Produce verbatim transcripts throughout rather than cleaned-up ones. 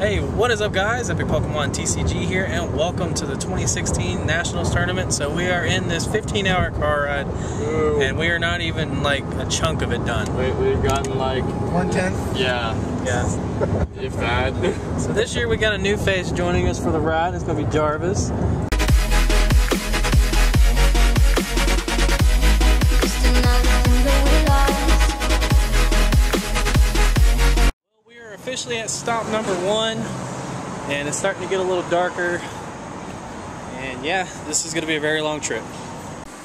Hey, what is up guys? Epic Pokemon T C G here, and welcome to the twenty sixteen Nationals Tournament. So we are in this fifteen hour car ride, Ooh. and we are not even like a chunk of it done. We, we've gotten like... one tenth? Yeah. Yeah. If that. So this year we got a new face joining us for the ride. It's going to be Jarvis. Officially at stop number one, and it's starting to get a little darker, and yeah, this is going to be a very long trip.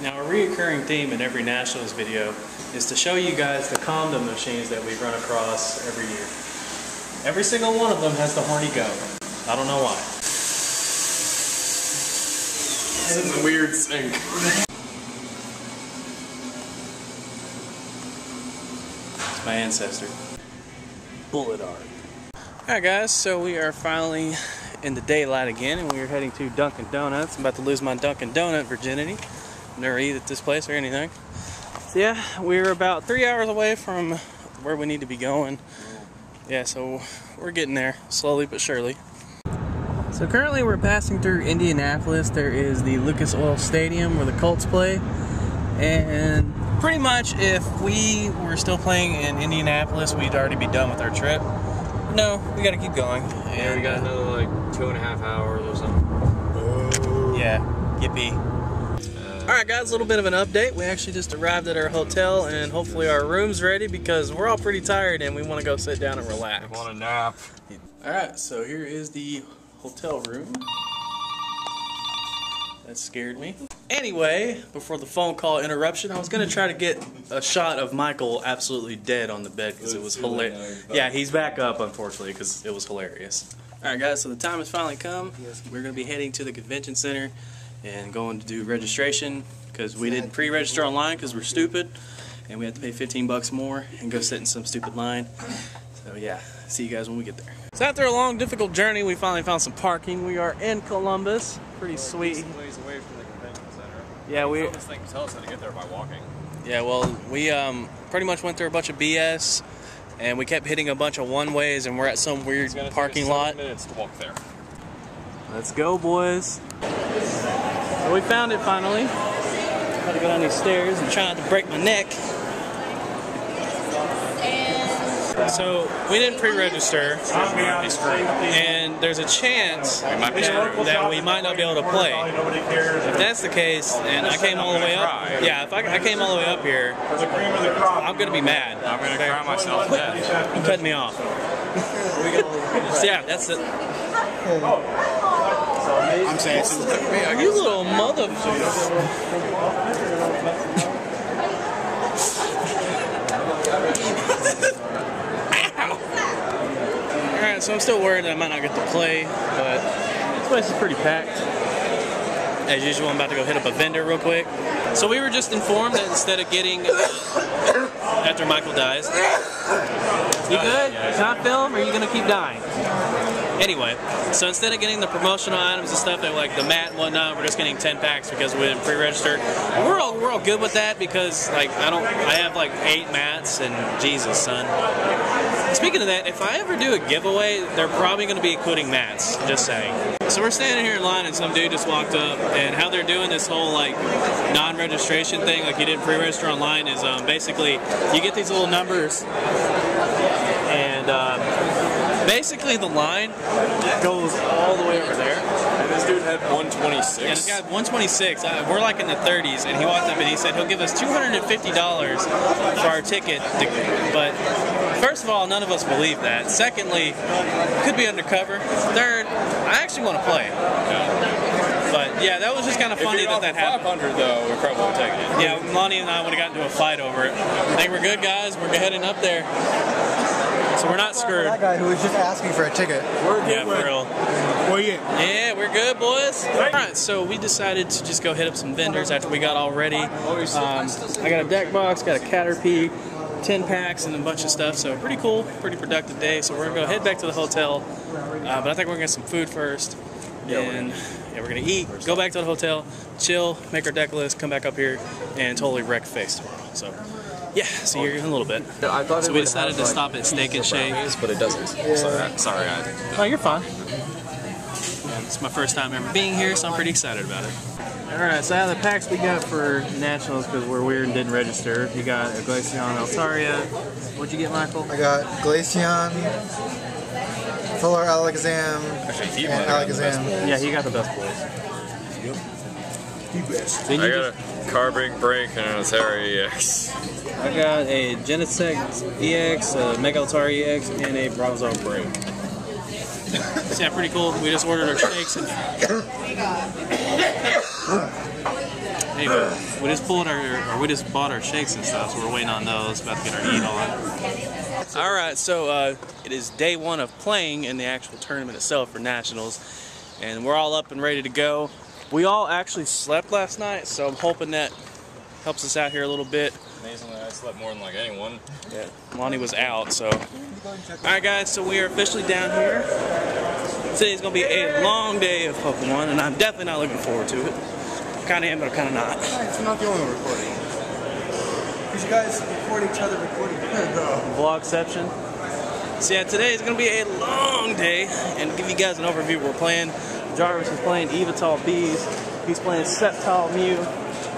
Now, a reoccurring theme in every Nationals video is to show you guys the condom machines that we run across every year. Every single one of them has the horny go. I don't know why. This is a weird sink. It's my ancestor. Bullet art. Alright guys, so we are finally in the daylight again, and we are heading to Dunkin' Donuts. I'm about to lose my Dunkin' Donut virginity. I've never eat at this place or anything. So yeah, we're about three hours away from where we need to be going. Yeah, so we're getting there, slowly but surely. So currently we're passing through Indianapolis. There is the Lucas Oil Stadium where the Colts play. And pretty much if we were still playing in Indianapolis, we'd already be done with our trip. No, we gotta keep going. And yeah, we got another like two and a half hours or something. Ooh. Yeah, yippee. Uh, Alright guys, a little bit of an update. We actually just arrived at our hotel, and hopefully our room's ready because we're all pretty tired and we want to go sit down and relax. I want a nap. Alright, so here is the hotel room. That scared me. Anyway, before the phone call interruption, I was going to try to get a shot of Michael absolutely dead on the bed because it was hilarious. Yeah, he's back up, unfortunately, because it was hilarious. Alright guys, so the time has finally come. We're going to be heading to the convention center and going to do registration because we didn't pre-register online because we're stupid. And we have to pay fifteen bucks more and go sit in some stupid line. So yeah, see you guys when we get there. So after a long, difficult journey, we finally found some parking. We are in Columbus. Pretty sweet. Away from the convention center. Yeah, we. Thing tell us how to get there by walking. Yeah, well, we um pretty much went through a bunch of B S, and we kept hitting a bunch of one ways, and we're at some weird parking lot. Minutes to walk there. Let's go, boys. So we found it finally. Got to go down these stairs and try not to break my neck. So we didn't pre-register, and there's a chance that we might not be able to play. If that's the case, and I came all the way up, yeah, if I, I came all the way up here, I'm gonna be mad. I'm gonna cry myself to death. You cut me off. So yeah, that's it. I'm saying, you little mother. Alright, so I'm still worried that I might not get to play, but this place is pretty packed. As usual, I'm about to go hit up a vendor real quick. So we were just informed that instead of getting... after Michael dies... You good? It's not film, or are you going to keep dying? Anyway, so instead of getting the promotional items and stuff, like the mat and whatnot, we're just getting ten packs because we didn't pre-register. We're all, we're all good with that because, like, I don't... I have, like, eight mats, and Jesus, son. Speaking of that, if I ever do a giveaway, they're probably going to be including mats, just saying. So we're standing here in line and some dude just walked up, and how they're doing this whole like non-registration thing, like you didn't pre-register online, is um, basically you get these little numbers, and um, basically the line goes all the way over there. And this dude had one twenty-six. Yeah, this guy had one twenty-six. I, we're like in the thirties, and he walked up and he said he'll give us two hundred fifty dollars for our ticket, to, but. First of all, none of us believe that. Secondly, could be undercover. Third, I actually want to play. Yeah. But yeah, that was just kind of funny if that that happened. five hundred though, we probably would take it. Yeah, Lonnie and I would have gotten into a fight over it. I think we're good, guys. We're heading up there. So we're not screwed. That guy who was just asking for a ticket. We're good. Yeah, for real. Well, yeah. yeah, we're good, boys. All right, so we decided to just go hit up some vendors after we got all ready. Um, I got a deck box, got a Caterpie. ten packs and a bunch of stuff, so pretty cool, pretty productive day. So we're gonna go head back to the hotel, uh, but I think we're gonna get some food first, and yeah, we're gonna eat, go back to the hotel, chill, make our deck list, come back up here, and totally wreck face tomorrow. So Yeah, so you're in a little bit. No, I thought so we decided have, to like, stop at Snake and Shake. But it doesn't. Yeah. So that, sorry. I, no. Oh, you're fine. It's my first time ever being here, so I'm pretty excited about it. Alright, so out of the packs we got for Nationals, because we're weird and didn't register, you got a Glaceon Altaria. What'd you get, Michael? I got Glaceon, Fuller Alakazam, Actually, he and Alakazam. Yeah, he got the best boys. Yep. The best. I got a Carbink Break and an Altaria E X. I got a Genesect E X, a Megaltar E X, and a Bronzor Break. Yeah, pretty cool. We just ordered our snakes and anyway, we just pulled our, or we just bought our shakes and stuff, so we're waiting on those, about to get our eat on. Alright, so uh, it is day one of playing in the actual tournament itself for Nationals, and we're all up and ready to go. We all actually slept last night, so I'm hoping that helps us out here a little bit. Amazingly, I slept more than like anyone. Yeah, Lonnie was out, so. Alright guys, so we are officially down here. Today's going to be a long day of Pokemon, and I'm definitely not looking forward to it. Kind of am, but kind of not. It's not the only recording. Because you guys record each other recording. Vlogception. So yeah, today is going to be a long day, and to give you guys an overview, we're playing. Jarvis is playing Evatol Bees. He's playing Sceptile Mew.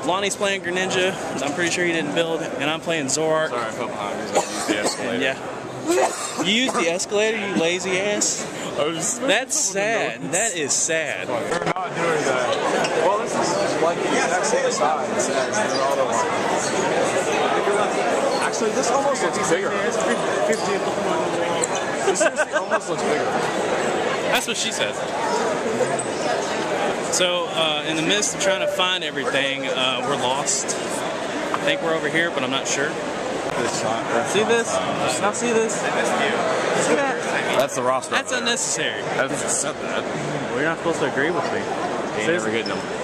Lonnie's playing Greninja, because I'm pretty sure he didn't build, and I'm playing Zoroark. Sorry, I fell behind because I used the escalator. Yeah. You used the escalator, you lazy ass? That's sad. That is sad. We're not doing that. Well, this is like the exact same size as the auto one. Actually, this almost looks bigger. This seriously almost looks bigger. That's what she said. So, uh, in the midst of trying to find everything, uh, we're lost. I think we're over here, but I'm not sure. See this? Now see this? See that? That's the roster. That's unnecessary. That's, that's, we're not supposed to agree with me. Ain't never getting them.